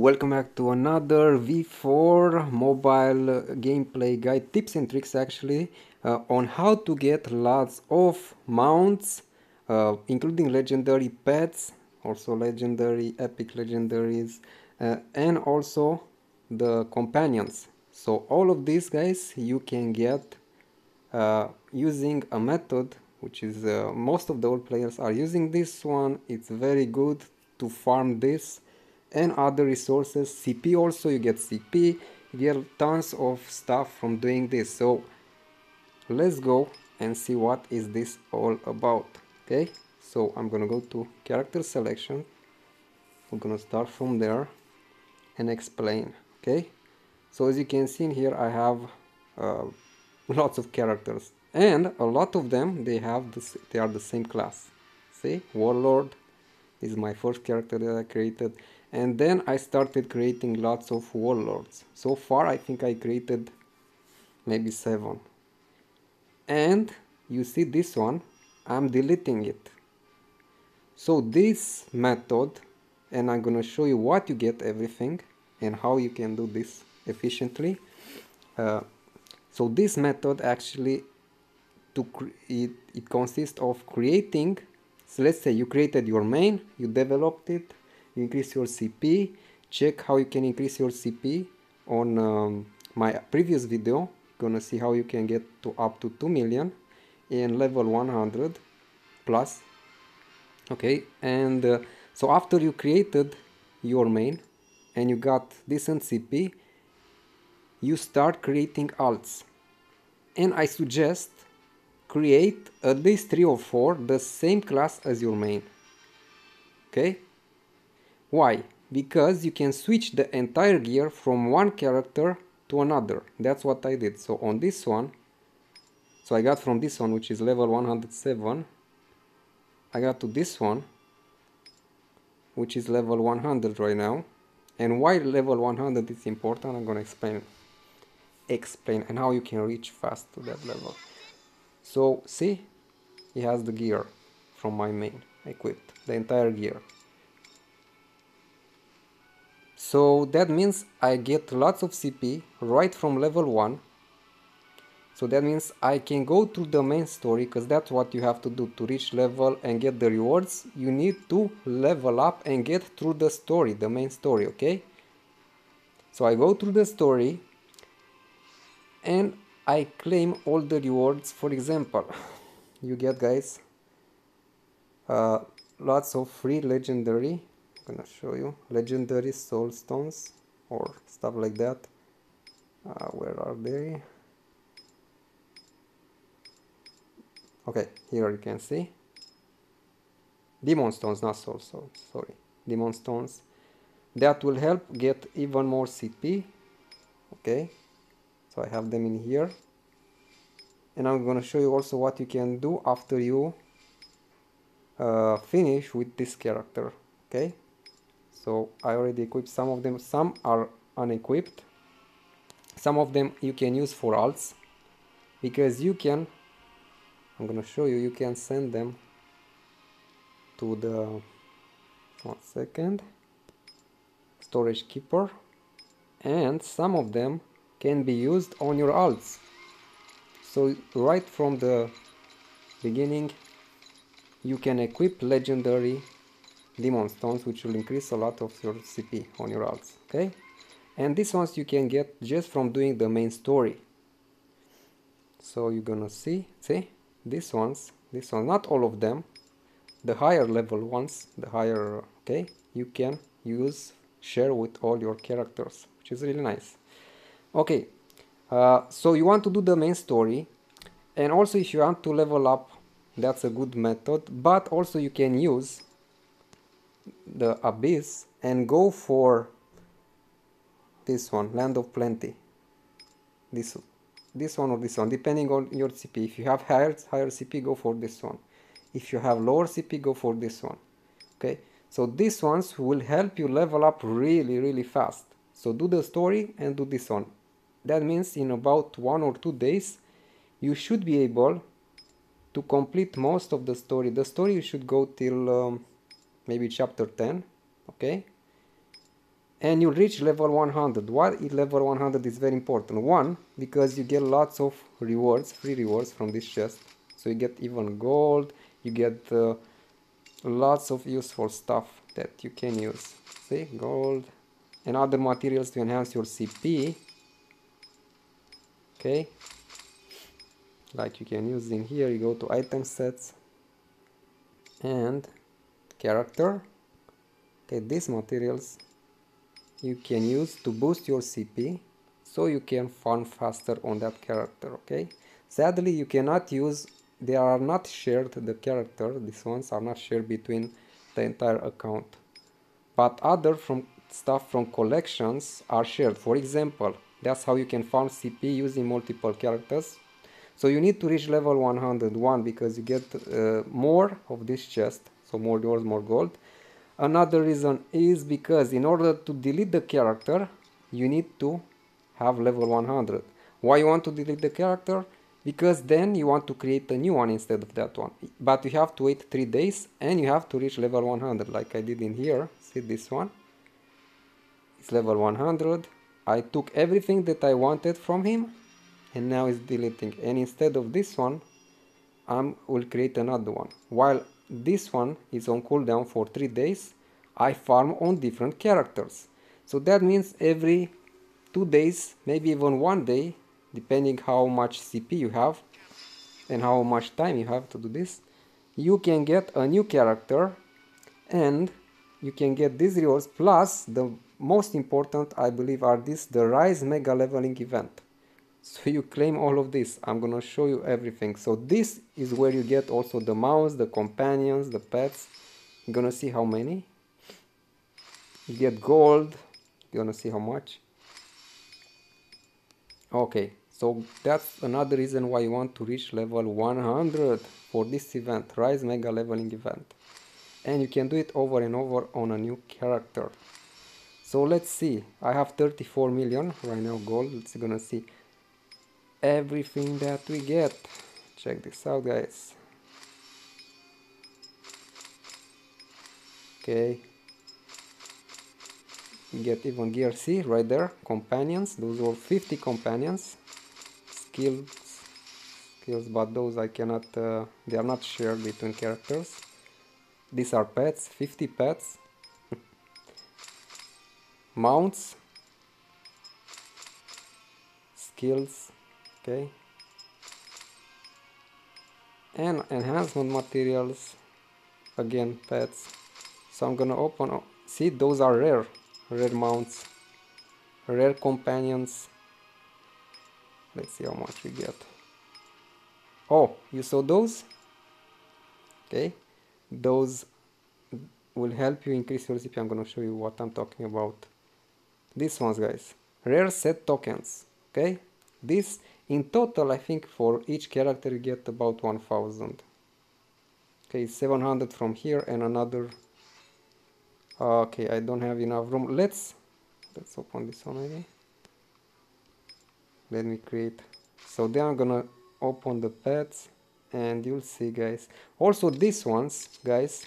Welcome back to another V4 mobile gameplay guide, tips and tricks actually, on how to get lots of mounts, including legendary pets, also legendary, epic legendaries, and also the companions. So all of these guys you can get using a method, which is most of the old players are using this one. It's very good to farm this and other resources. CP also, you get CP, you get tons of stuff from doing this. So let's go and see what is this all about. Okay, so I'm gonna go to character selection, I'm gonna start from there and explain. Okay, so as you can see in here, I have lots of characters, and a lot of them they are the same class. See, Warlord is my first character that I created, and then I started creating lots of warlords. So far I think I created maybe 7, and you see this one, I'm deleting it. So this method, and I'm gonna show you what you get everything and how you can do this efficiently. So this method actually it consists of creating. So let's say you created your main, you developed it, you increase your CP. Check how you can increase your CP on my previous video. Gonna see how you can get to up to 2 million in level 100 plus. Okay, and so after you created your main and you got decent CP, you start creating alts, and I suggest create at least 3 or 4 the same class as your main. Okay, why? Because you can switch the entire gear from one character to another. That's what I did. So on this one, so I got from this one, which is level 107, I got to this one, which is level 100 right now. And why level 100 is important, I'm gonna explain and how you can reach fast to that level. So see, he has the gear from my main equipped, the entire gear. So that means I get lots of CP right from level 1. So that means I can go through the main story, because that's what you have to do to reach level and get the rewards. You need to level up and get through the story, the main story, okay? So I go through the story and I claim all the rewards. For example, you get, guys, lots of free legendary. I'm gonna show you legendary soul stones or stuff like that. Where are they? Okay, here you can see demon stones, not soul stones, sorry, demon stones. That will help get even more CP. Okay, so I have them in here, and I'm gonna show you also what you can do after you finish with this character. Okay, so I already equipped some of them, some are unequipped, some of them you can use for alts, because you can, I'm gonna show you, you can send them to the, 1 second, storage keeper, and some of them can be used on your alts. So right from the beginning you can equip legendary demon stones, which will increase a lot of your CP on your alts. Okay, and these ones you can get just from doing the main story. So you're gonna see these ones, not all of them, the higher level ones, the higher, okay, you can use, share with all your characters, which is really nice. Okay, so you want to do the main story, and also if you want to level up, that's a good method. But also you can use the abyss and go for this one, land of plenty, this one or this one, depending on your CP. If you have higher CP, go for this one. If you have lower CP, go for this one. Okay, so these ones will help you level up really, really fast. So do the story and do this one. That means in about 1 or 2 days you should be able to complete most of the story. The story you should go till maybe chapter 10, okay, and you'll reach level 100. Why level 100 is very important? One, because you get lots of rewards, free rewards from this chest. So you get even gold, you get lots of useful stuff that you can use. See, gold and other materials to enhance your CP. Okay, like you can use in here, you go to item sets and character. Okay, these materials you can use to boost your CP so you can farm faster on that character. Okay, sadly you cannot use, they are not shared, the character, these ones are not shared between the entire account, but other from stuff from collections are shared. For example, that's how you can farm CP using multiple characters. So you need to reach level 101 because you get more of this chest, so more doors, more gold. Another reason is because in order to delete the character, you need to have level 100. Why you want to delete the character? Because then you want to create a new one instead of that one. But you have to wait 3 days and you have to reach level 100 like I did in here. See this one? It's level 100. I took everything that I wanted from him and now it's deleting. And instead of this one, I will create another one. While this one is on cooldown for 3 days, I farm on different characters. So that means every 2 days, maybe even 1 day, depending how much CP you have and how much time you have to do this, you can get a new character and you can get these rewards. Plus, the most important, I believe, are this, the Rise Mega leveling event. So you claim all of this. I'm gonna show you everything. So this is where you get also the mounts, the companions, the pets. You're gonna see how many. You get gold. You're gonna see how much. Okay, so that's another reason why you want to reach level 100 for this event, Rise Mega leveling event. And you can do it over and over on a new character. So let's see. I have 34 million right now gold. Let's gonna see everything that we get. Check this out, guys. Okay, you get even GRC right there, companions, those are 50 companions, skills, but those I cannot, they are not shared between characters. These are pets, 50 pets, mounts, skills. Okay, and enhancement materials, again pets. So I'm gonna open up. See, those are rare mounts, rare companions. Let's see how much we get. Oh, you saw those? Okay, those will help you increase your CP. I'm gonna show you what I'm talking about. These ones, guys, rare set tokens. Okay, this in total, I think for each character you get about 1000. Okay, 700 from here and another. Okay, I don't have enough room. Let's open this one again. Let me create. So then I'm gonna open the pets and you'll see, guys. Also these ones, guys,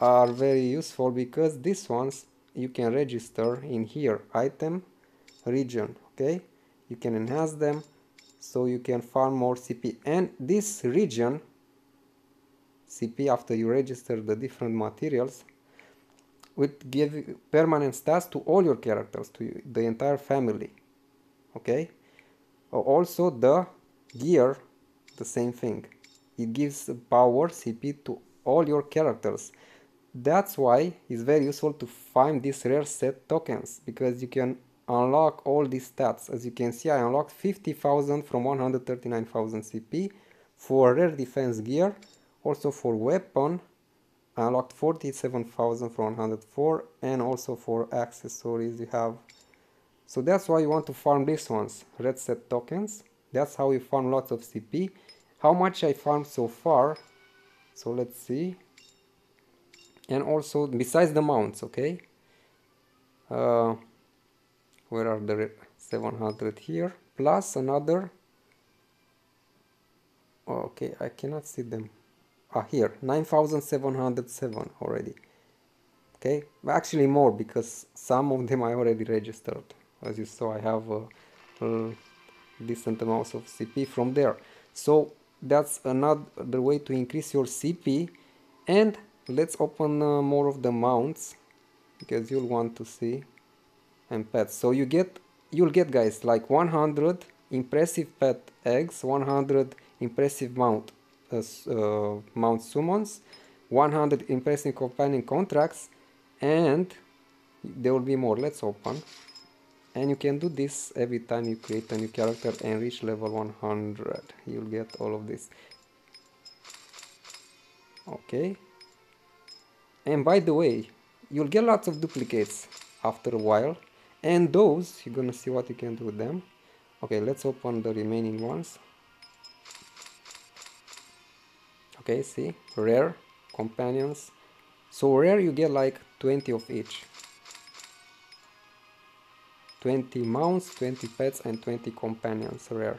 are very useful because these ones you can register in here, item, region. Okay, you can enhance them. So you can farm more CP, and this region CP, after you register the different materials, will give permanent stats to all your characters, to the entire family. Okay, also the gear, the same thing, it gives power CP to all your characters. That's why it's very useful to find these rare set tokens, because you can unlock all these stats. As you can see, I unlocked 50,000 from 139,000 CP for rare defense gear. Also for weapon, I unlocked 47,000 from 104, and also for accessories you have. So that's why you want to farm these ones, red set tokens. That's how you farm lots of CP. How much I farmed so far? So let's see. And also besides the mounts, okay. Where are the 700 here, plus another, okay, I cannot see them, ah, here, 9,707 already. Okay, actually more, because some of them I already registered. As you saw, I have a decent amount of CP from there. So that's another way to increase your CP. And let's open more of the mounts, because you'll want to see, and pets. So you get, you'll get, guys, like 100 impressive pet eggs, 100 impressive mount summons, 100 impressive companion contracts, and there will be more. Let's open. And you can do this every time you create a new character and reach level 100. You'll get all of this. Okay. And by the way, you'll get lots of duplicates after a while. And those, you're gonna see what you can do with them. Okay, let's open the remaining ones. Okay, see? Rare companions. So rare you get like 20 of each. 20 mounts, 20 pets, and 20 companions rare.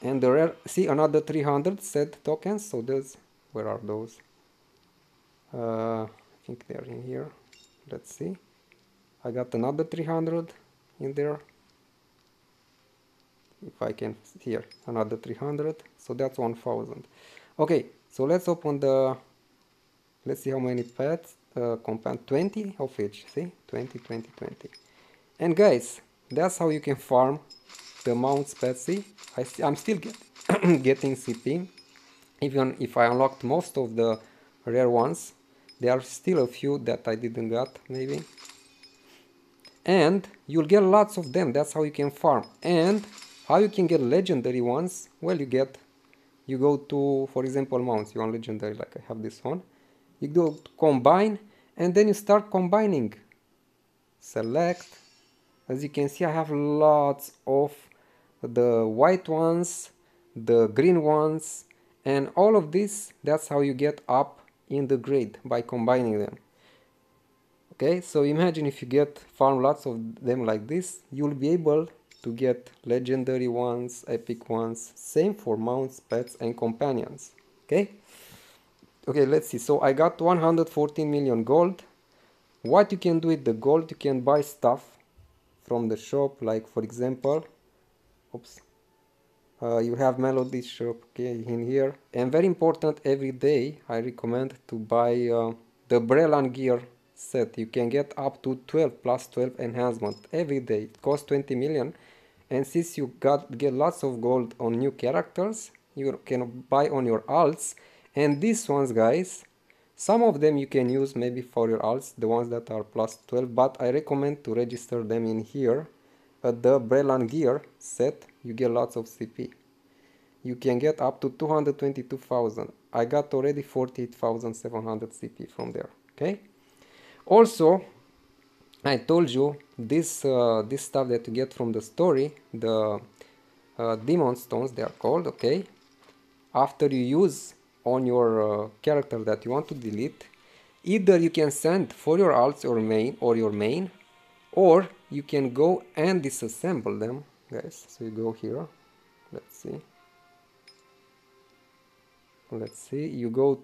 And the rare, see, another 300 set tokens. So those, where are those? I think they're in here. Let's see. I got another 300 in there. If I can, here, another 300. So that's 1000. Okay, so let's open the, let's see how many pets, companion, 20 of each. See, 20, 20, 20. And guys, that's how you can farm the mounts, pets. See, I'm still getting CP. Even if I unlocked most of the rare ones, there are still a few that I didn't got, maybe. And you'll get lots of them. That's how you can farm. And how you can get legendary ones? Well, you get, you go to, for example, mounts. You want legendary, like I have this one. You go to combine, and then you start combining. Select. As you can see, I have lots of the white ones, the green ones, and all of this. That's how you get up in the grade, by combining them. Okay, so imagine if you get farm lots of them like this, you'll be able to get legendary ones, epic ones, same for mounts, pets, and companions. Okay, okay, let's see. So I got 114 million gold. What you can do with the gold, you can buy stuff from the shop, like for example, oops, you have Melody shop, okay, in here. And very important, every day I recommend to buy the Breland gear set. You can get up to 12 plus 12 enhancement every day. It costs 20 million, and since you get lots of gold on new characters, you can buy on your alts. And these ones, guys, some of them you can use maybe for your alts, the ones that are plus 12, but I recommend to register them in here at the Breland gear set. You get lots of CP. You can get up to 222,000. I got already 48,700 CP from there. Okay. Also, I told you this this stuff that you get from the story, the demon stones they are called. Okay, after you use on your character that you want to delete, either you can send for your alts or main, or your main, or you can go and disassemble them, guys. So you go here. Let's see. Let's see. You go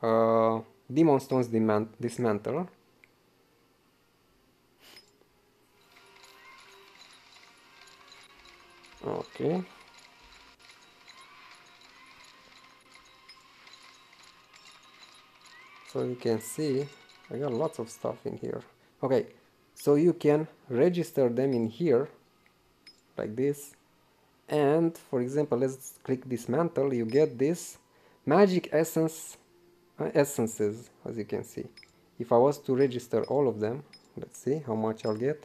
to. Demon Stones Dismantle. Okay. So you can see I got lots of stuff in here. Okay, so you can register them in here like this. And for example, let's click Dismantle. You get this Magic Essence essences, as you can see. If I was to register all of them, let's see how much I'll get.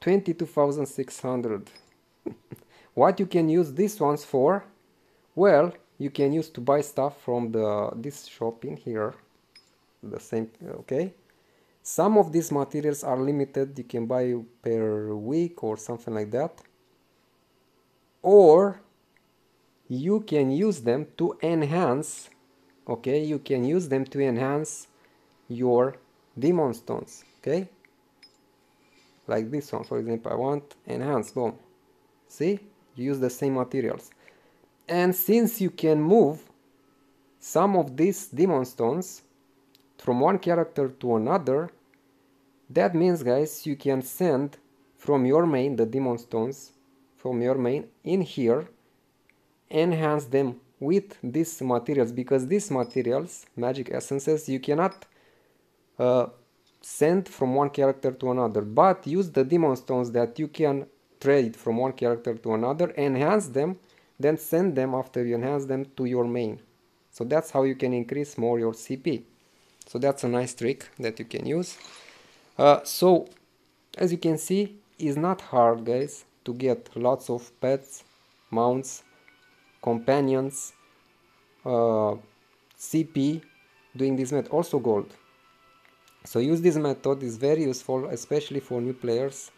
22,600. What you can use these ones for? Well, you can use to buy stuff from the this shop in here, the same. Okay, some of these materials are limited. You can buy per week or something like that, or you can use them to enhance. Okay, you can use them to enhance your demon stones. Okay, like this one, for example. I want enhance, boom. See, you use the same materials. And since you can move some of these demon stones from one character to another, that means, guys, you can send from your main, the demon stones from your main in here, enhance them with these materials, because these materials, magic essences, you cannot send from one character to another, but use the demon stones that you can trade from one character to another, enhance them, then send them after you enhance them to your main. So that's how you can increase more your CP. So that's a nice trick that you can use. So as you can see, it's not hard, guys, to get lots of pets, mounts, companions, CP doing this method, also gold. So use this method, is very useful, especially for new players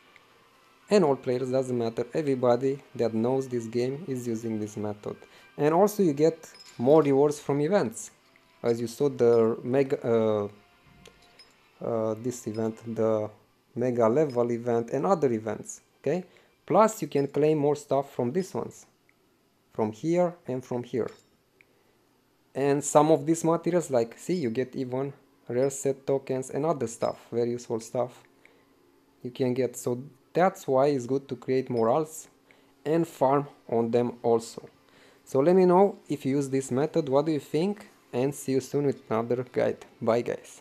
and all players, doesn't matter, everybody that knows this game is using this method. And also you get more rewards from events, as you saw the mega this event, the mega level event and other events, okay? Plus you can claim more stuff from these ones, from here and from here. And some of these materials, like, see, you get even rare set tokens and other stuff, very useful stuff you can get. So that's why it's good to create morals and farm on them also. So let me know if you use this method, what do you think, and see you soon with another guide. Bye, guys.